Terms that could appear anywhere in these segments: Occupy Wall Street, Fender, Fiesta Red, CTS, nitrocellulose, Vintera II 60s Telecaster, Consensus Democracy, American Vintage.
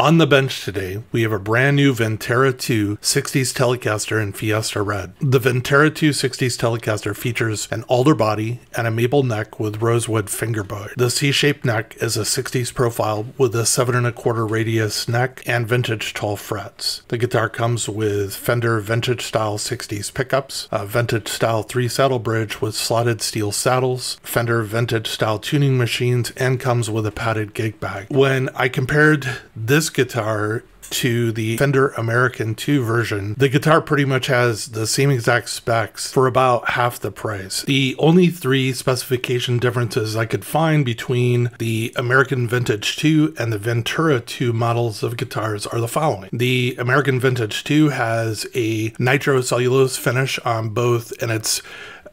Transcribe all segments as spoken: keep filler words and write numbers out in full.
On the bench today, we have a brand new Vintera two sixties Telecaster in Fiesta Red. The Vintera two sixties Telecaster features an alder body and a maple neck with rosewood fingerboard. The C-shaped neck is a sixties profile with a seven and a quarter radius neck and vintage tall frets. The guitar comes with Fender vintage style sixties pickups, a vintage style three saddle bridge with slotted steel saddles, Fender vintage style tuning machines, and comes with a padded gig bag. When I compared this guitar to the Fender American two version, the guitar pretty much has the same exact specs for about half the price. The only three specification differences I could find between the American Vintage two and the Vintera two models of guitars are the following. The American Vintage two has a nitrocellulose finish on both, and it's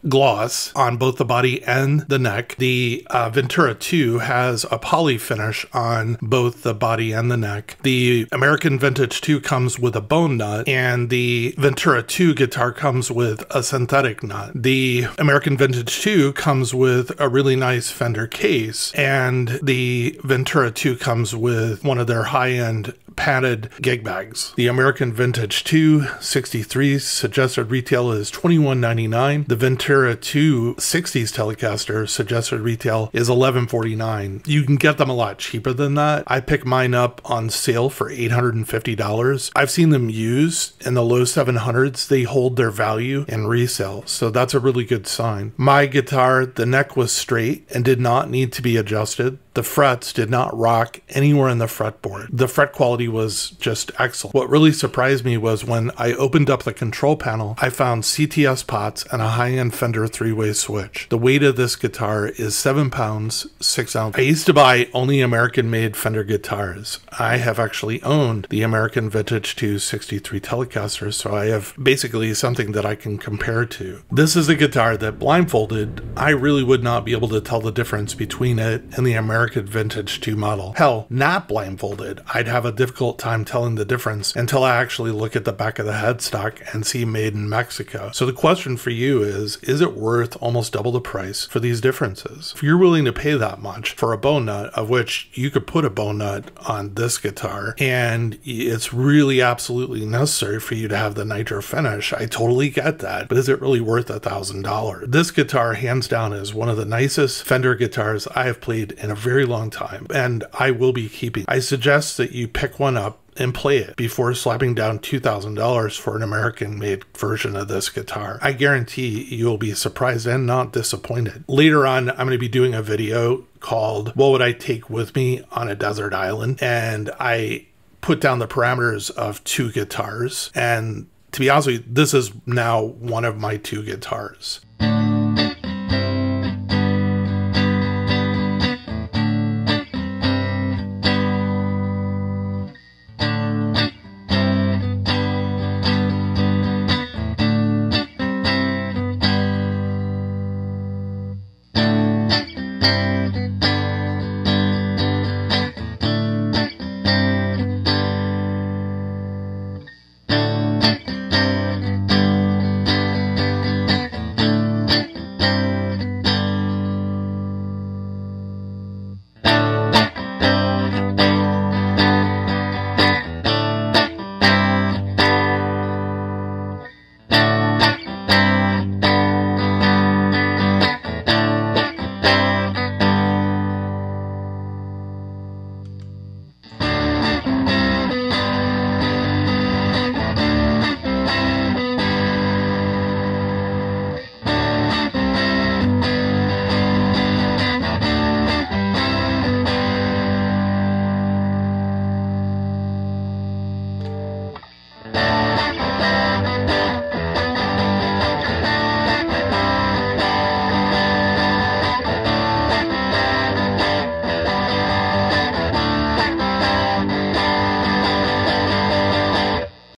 gloss on both the body and the neck. The uh, Vintera two has a poly finish on both the body and the neck. The American Vintage two comes with a bone nut, and the Vintera two guitar comes with a synthetic nut. The American Vintage two comes with a really nice Fender case, and the Vintera two comes with one of their high-end padded gig bags. The American Vintage two sixty-three's suggested retail is twenty-one ninety-nine. The Vintera two sixties Telecaster suggested retail is eleven forty-nine. You can get them a lot cheaper than that. I picked mine up on sale for eight hundred fifty dollars. I've seen them used in the low seven hundreds. They hold their value in resale, so that's a really good sign. My guitar, the neck was straight and did not need to be adjusted. The frets did not rock anywhere in the fretboard. The fret quality was just excellent. What really surprised me was when I opened up the control panel, I found C T S pots and a high-end Fender three-way switch. The weight of this guitar is seven pounds, six ounces. I used to buy only American-made Fender guitars. I have actually owned the American Vintage two sixty-three Telecaster, so I have basically something that I can compare to. This is a guitar that blindfolded, I really would not be able to tell the difference between it and the American Vintage two model. Hell, not blindfolded, I'd have a difficult time telling the difference until I actually look at the back of the headstock and see made in Mexico. So the question for you is, is it worth almost double the price for these differences? If you're willing to pay that much for a bone nut, of which you could put a bone nut on this guitar, and it's really absolutely necessary for you to have the nitro finish, I totally get that, but is it really worth a thousand dollars? This guitar, hands down, is one of the nicest Fender guitars I have played in a very very long time, and I will be keeping. I suggest that you pick one up and play it before slapping down two thousand dollars for an American-made version of this guitar. I guarantee you'll be surprised and not disappointed. Later on, I'm going to be doing a video called "What Would I Take With Me on a Desert Island?" and I put down the parameters of two guitars, and to be honest with you, this is now one of my two guitars.